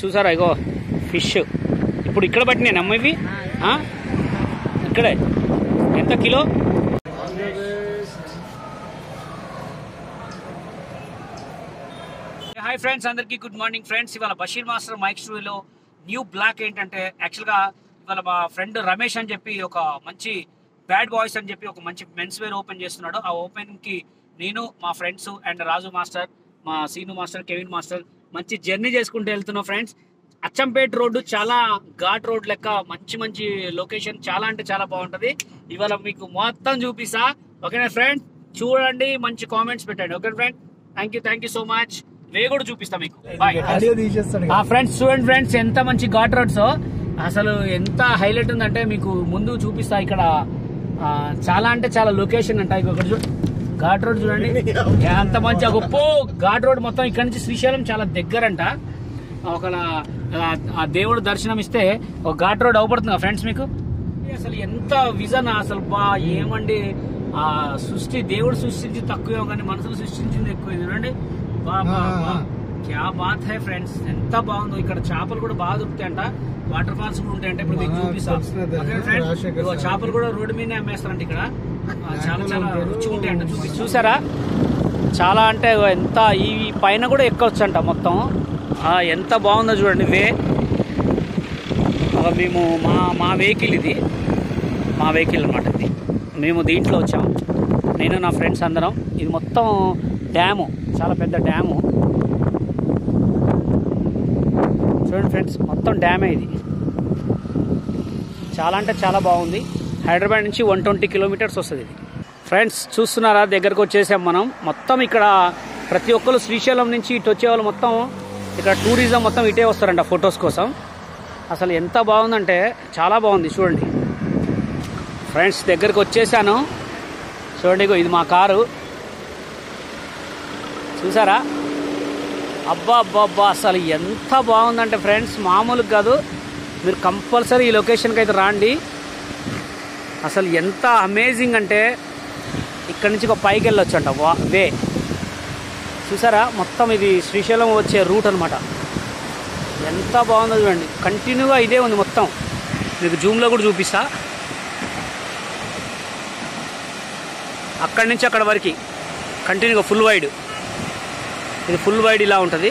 చూసారా ఇగో ఫిష్ ఇప్పుడు ఇక్కడ పట్టినాయి అమ్మ ఇవి ఇక్కడే ఎంత కిలో హాయ్ ఫ్రెండ్స్ అందరికీ గుడ్ మార్నింగ్ ఫ్రెండ్స్ ఇవాళ బషీర్ మాస్టర్ మైక్ స్టూడియోలో న్యూ బ్లాక్ ఏంటంటే యాక్చువల్గా ఇవాళ మా ఫ్రెండ్ రమేష్ అని చెప్పి ఒక మంచి బ్యాడ్ బాయ్స్ అని చెప్పి ఒక మంచి మెన్స్ వేర్ ఓపెన్ చేస్తున్నాడు. ఆ ఓపెన్కి నేను మా ఫ్రెండ్స్ అండ్ రాజు మాస్టర్ మా సీను మాస్టర్ కివెన్ మాస్టర్ మంచి జర్నీ చేసుకుంటూ వెళ్తున్నాం ఫ్రెండ్స్. అచ్చంపేట రోడ్డు చాలా ఘాట్ రోడ్ లెక్క మంచి మంచి లొకేషన్ చాలా అంటే చాలా బాగుంటుంది. ఇవాళ మీకు మొత్తం చూపిస్తా ఓకేనా ఫ్రెండ్, చూడండి మంచి కామెంట్స్ పెట్టండి okay friend. Thank you so much. ఇవి కూడా చూపిస్తా మీకు బాయ్. ఫ్రెండ్స్ చూడండి ఫ్రెండ్స్ ఎంత మంచి ఘాట్ రోడ్స్ అసలు ఎంత హైలైట్ ఉందంటే మీకు ముందు చూపిస్తా. ఇక్కడ చాలా అంటే చాలా లొకేషన్ అంట ఇక్కడ చూడు ఘాట్ రోడ్ చూడండి ఎంత మంచిగా గొప్ప ఘాట్ రోడ్ మొత్తం ఇక్కడ నుంచి శ్రీశైలం చాలా దగ్గరంట. ఒకవేళ ఆ దేవుడు దర్శనం ఇస్తే ఒక ఘాట్ రోడ్ అవపడుతుంది ఫ్రెండ్స్ మీకు. అసలు ఎంత విజన్ అసలు బా ఏమండి ఆ సృష్టి దేవుడు సృష్టించి తక్కువ కానీ మనుషులు సృష్టించింది ఎక్కువ చూడండి క్యా బాత్ హై ఫ్రెండ్స్ ఎంత బాగుందో. ఇక్కడ చేపలు కూడా బాగా దొరుకుతాయంట వాటర్ ఫాల్స్ కూడా ఉంటాయంట. ఇప్పుడు మీకు చూపిస్తాను చేపలు కూడా రోడ్డు మీదనే అమ్మేస్తారంట ఇక్కడ చాలా చాలా రుచి ఉంటాయంట. చూసారా చాలా అంటే ఎంత ఈ పైన కూడా ఎక్కవచ్చంట మొత్తం ఎంత బాగుందో చూడండి. వే మేము మా వెహికల్ ఇది మా వెహికల్ అనమాట ఇది మేము దీంట్లో వచ్చాము నేను నా ఫ్రెండ్స్ అందరం. ఇది మొత్తం డ్యాము చాలా పెద్ద డ్యాము చూడండి ఫ్రెండ్స్ మొత్తం డ్యామే ఇది చాలా అంటే చాలా బాగుంది. హైదరాబాద్ నుంచి 120 కిలోమీటర్స్ వస్తుంది ఇది ఫ్రెండ్స్. చూస్తున్నారా దగ్గరకు వచ్చేసాం మనం. మొత్తం ఇక్కడ ప్రతి ఒక్కరు శ్రీశైలం నుంచి ఇటు వచ్చేవాళ్ళు మొత్తం ఇక్కడ టూరిజం మొత్తం ఇటే వస్తారంట ఫొటోస్ కోసం. అసలు ఎంత బాగుందంటే చాలా బాగుంది చూడండి ఫ్రెండ్స్. దగ్గరకు వచ్చేసాను చూడండి ఇది మా కారు చూసారా అబ్బా అబ్బా అబ్బా అసలు ఎంత బాగుందంటే ఫ్రెండ్స్ మామూలుగా కాదు. మీరు కంపల్సరీ ఈ లొకేషన్కి అయితే రాండి. అసలు ఎంత అమేజింగ్ అంటే ఇక్కడ నుంచి ఒక పైకి వెళ్ళొచ్చు అంట వే చూసారా మొత్తం ఇది శ్రీశైలం వచ్చే రూట్ అనమాట. ఎంత బాగుందో చూడండి కంటిన్యూగా ఇదే ఉంది మొత్తం. మీకు జూమ్లో కూడా చూపిస్తా అక్కడి నుంచి అక్కడ వరకు కంటిన్యూగా ఫుల్ వైడ్ ఇది ఫుల్ వైడ్ ఇలా ఉంటుంది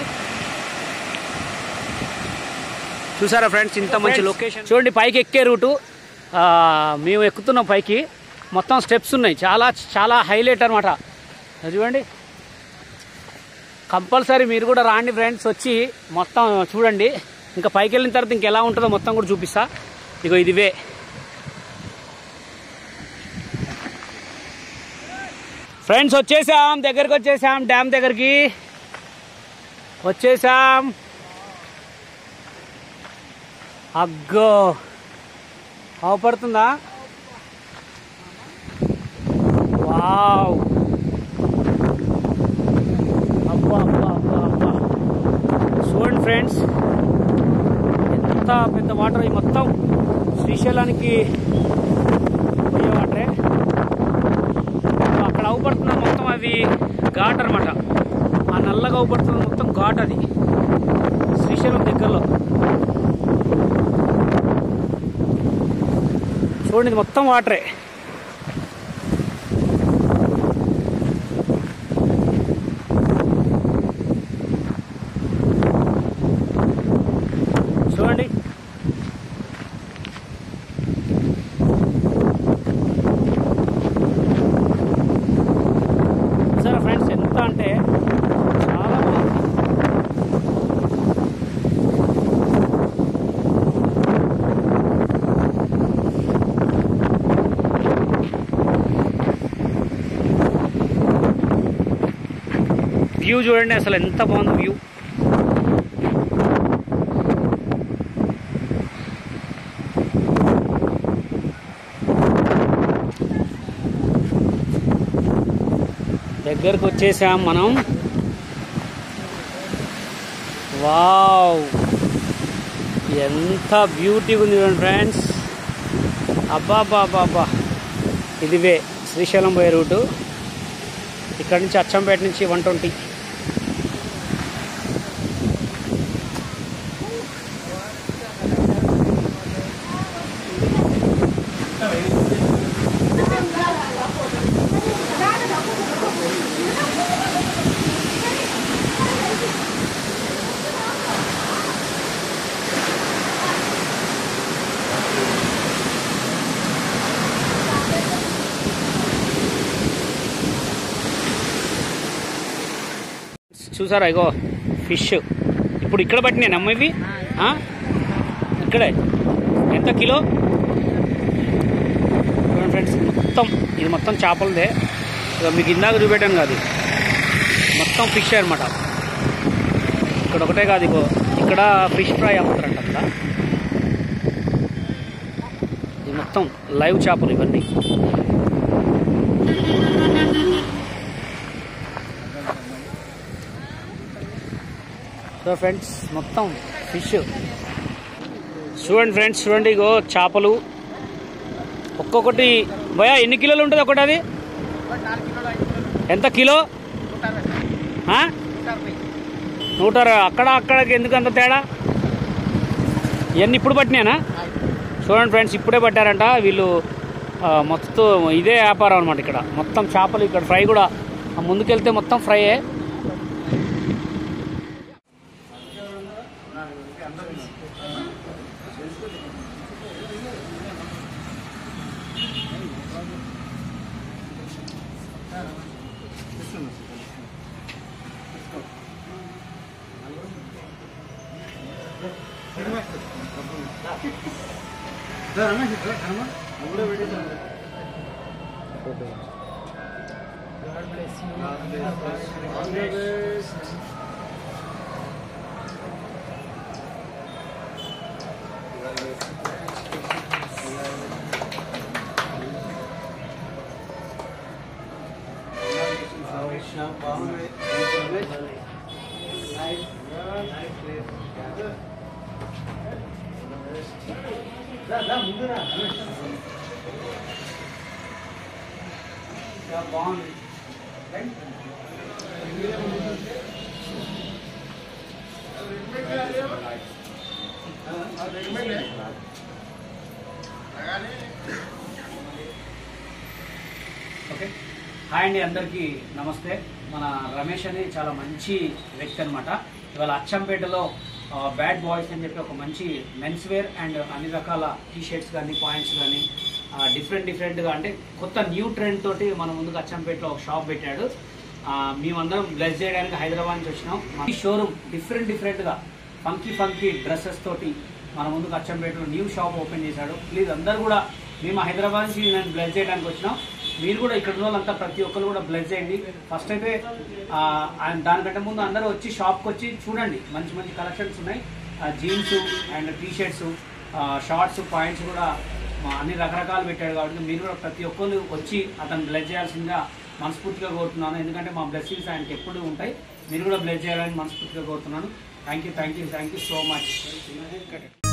చూసారా ఫ్రెండ్స్. ఇంత మంచి లొకేషన్ చూడండి పైకి ఎక్కే రూటు మేము ఎక్కుతున్నాం పైకి మొత్తం స్టెప్స్ ఉన్నాయి చాలా చాలా హైలైట్ అనమాట చూడండి. కంపల్సరీ మీరు కూడా రాండి ఫ్రెండ్స్ వచ్చి మొత్తం చూడండి. ఇంకా పైకి వెళ్ళిన తర్వాత ఇంకెలా ఉంటుందో మొత్తం కూడా చూపిస్తా. ఇగో ఇదివే ఫ్రెండ్స్ వచ్చేసాం దగ్గరికి వచ్చేసాం డ్యామ్ దగ్గరికి వచ్చేసాం. అగ్గో అవపడుతుందా వావ్ అబ్బా అబ్బా అబ్బా అబ్బా చూడండి ఫ్రెండ్స్ ఎంత పెద్ద వాటర్ ఈ మొత్తం శ్రీశైలానికి పోయే వాటరే. అక్కడ అవపడుతున్న మొత్తం అది ఘాట్ అనమాట ఆ నల్లగా అవపడుతున్న మొత్తం ఘాట్ అది శ్రీశైలం దగ్గరలో చూడండి ఇది మొత్తం వాటరే. చూడండి సరే ఫ్రెండ్స్ ఎంత అంటే చాలా బాగుంది. వ్యూ చూడండి అసలు ఎంత బాగుంది వ్యూ. దగ్గరకు వచ్చేసాం మనం వావ్ ఎంత బ్యూటీగా ఉంది చూడండి ఫ్రెండ్స్ అబ్బా అబ్బా అబ్బా అబ్బా. ఇదివే శ్రీశైలం పోయే రూటు ఇక్కడ నుంచి అచ్చంపేట నుంచి 120 చూసారా ఇగో ఫిష్ ఇప్పుడు ఇక్కడ పట్టినేనా అమ్మ ఇవి ఇక్కడ ఎంత కిలో ఫ్రెండ్స్ మొత్తం ఇది మొత్తం చేపలదే మీకు ఇందాక చూపెట్టాను కాదు మొత్తం ఫిష్ అనమాట ఇక్కడ ఒకటే కాదు ఇగో ఇక్కడ ఫిష్ ఫ్రై అమ్ముతారంట కదా ఇది మొత్తం లైవ్ చేపలు ఇవన్నీ సో ఫ్రెండ్స్ మొత్తం ఫిష్ చూడండి ఫ్రెండ్స్ చూడండి ఇగో చేపలు ఒక్కొక్కటి భయ ఎన్ని కిలోలు ఉంటుంది ఒకటి అది ఎంత కిలో 160 అక్కడ అక్కడికి ఎందుకు అంత తేడా ఇవన్నీ ఇప్పుడు పట్టినానా చూడండి ఫ్రెండ్స్ ఇప్పుడే పట్టారంట వీళ్ళు మొత్తం ఇదే వ్యాపారం అనమాట ఇక్కడ మొత్తం చేపలు ఇక్కడ ఫ్రై కూడా ముందుకెళ్తే మొత్తం ఫ్రైయే హాయ్ అండి అందరికీ నమస్తే. మన రమేష్ అని చాలా మంచి వ్యక్తి అనమాట. ఇవాళ అచ్చంపేటలో బ్యాడ్ బాయ్స్ అని చెప్పి ఒక మంచి మెన్స్ వేర్ అండ్ అన్ని రకాల టీ షర్ట్స్ కానీ పాయింట్స్ కానీ డిఫరెంట్గా అంటే కొత్త న్యూ ట్రెండ్ తోటి మన ముందుకు అచ్చంపేటలో ఒక షాప్ పెట్టాడు. మేమందరం బ్లెస్ చేయడానికి హైదరాబాద్ నుంచి వచ్చినాం. ఈ షోరూమ్ డిఫరెంట్గా ఫంకీ డ్రెస్సెస్ తోటి మన ముందుకు అచ్చంపేటలో న్యూ షాప్ ఓపెన్ చేశాడు. ప్లీజ్ అందరు కూడా మేము హైదరాబాద్ నుంచి నేను బ్లెస్ చేయడానికి వచ్చినాం. మీరు కూడా ఇక్కడ వాళ్ళంతా ప్రతి ఒక్కరు కూడా బ్లెస్ చేయండి. ఫస్ట్ అయితే దానికంటే ముందు అందరూ వచ్చి షాప్కి వచ్చి చూడండి. మంచి కలెక్షన్స్ ఉన్నాయి. Jeans and T shirts, shorts, pants కూడా అన్ని రకరకాలు పెట్టాడు. కాబట్టి మీరు కూడా ప్రతి ఒక్కరు వచ్చి అతను బ్లెస్ చేయాల్సిందిగా మనస్ఫూర్తిగా కోరుతున్నాను. ఎందుకంటే మా బ్లెస్సింగ్స్ ఆయనకి ఎప్పుడూ ఉంటాయి. మీరు కూడా బ్లెస్ చేయాలని మనస్ఫూర్తిగా కోరుతున్నాను. Thank you so much.